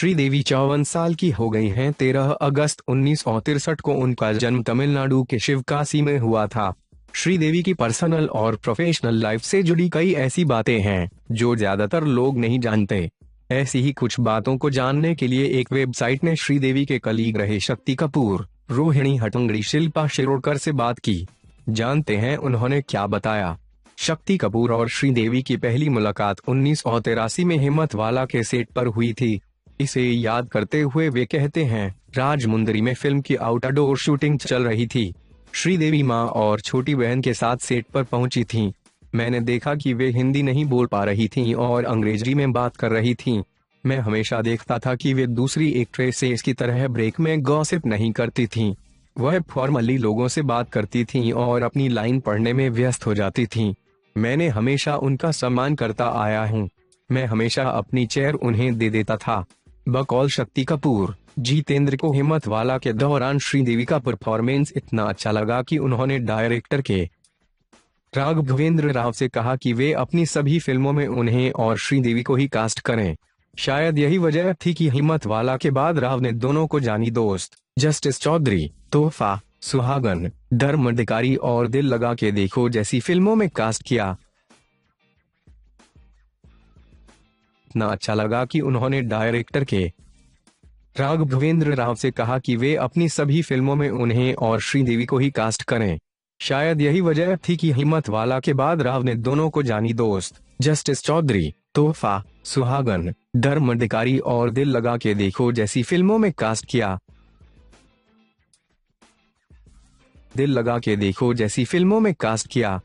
श्रीदेवी 54 साल की हो गई हैं। 13 अगस्त 1963 को उनका जन्म तमिलनाडु के शिवकाशी में हुआ था। श्रीदेवी की पर्सनल और प्रोफेशनल लाइफ से जुड़ी कई ऐसी बातें हैं जो ज्यादातर लोग नहीं जानते। ऐसी ही कुछ बातों को जानने के लिए एक वेबसाइट ने श्रीदेवी के कलीग रहे शक्ति कपूर, रोहिणी हटंगड़ी, शिल्पा शिरोडकर से बात की। जानते हैं उन्होंने क्या बताया। शक्ति कपूर और श्रीदेवी की पहली मुलाकात 1983 में हिम्मतवाला के सेट पर हुई थी। इसे याद करते हुए वे कहते हैं, राजमुंदरी में फिल्म की आउटडोर शूटिंग चल रही थी। श्रीदेवी मां और छोटी बहन के साथ सेट पर पहुंची थीं। मैंने देखा कि वे हिंदी नहीं बोल पा रही थीं और अंग्रेजी में बात कर रही थीं। मैं हमेशा देखता था कि वे दूसरी एक्ट्रेसेस की तरह ब्रेक में गॉसिप नहीं करती थीं। वह फॉर्मली लोगों से बात करती थीं और अपनी लाइन पढ़ने में व्यस्त हो जाती थीं। मैंने हमेशा उनका सम्मान करता आया हूं। मैं हमेशा अपनी चेयर उन्हें दे देता था। बकौल शक्ति कपूर, जीतेंद्र को हिम्मतवाला के दौरान श्रीदेवी का परफॉर्मेंस इतना अच्छा लगा कि उन्होंने डायरेक्टर के राघवेंद्र राव से कहा कि वे अपनी सभी फिल्मों में उन्हें और श्रीदेवी को ही कास्ट करें। शायद यही वजह थी कि हिम्मतवाला के बाद राव ने दोनों को जानी दोस्त, जस्टिस चौधरी, तोहफा, सुहागन, धर्म अधिकारी और दिल लगा के देखो जैसी फिल्मों में कास्ट किया। इतना अच्छा लगा कि उन्होंने डायरेक्टर के राघवेंद्र राव से कहा कि वे अपनी सभी फिल्मों में उन्हें और श्रीदेवी को ही कास्ट करें। शायद यही वजह थी कि हिम्मतवाला के बाद राव ने दोनों को जानी दोस्त, जस्टिस चौधरी, तोहफा, सुहागन, धर्म अधिकारी और दिल लगा के देखो जैसी फिल्मों में कास्ट किया। दिल लगा के देखो जैसी फिल्मों में कास्ट किया।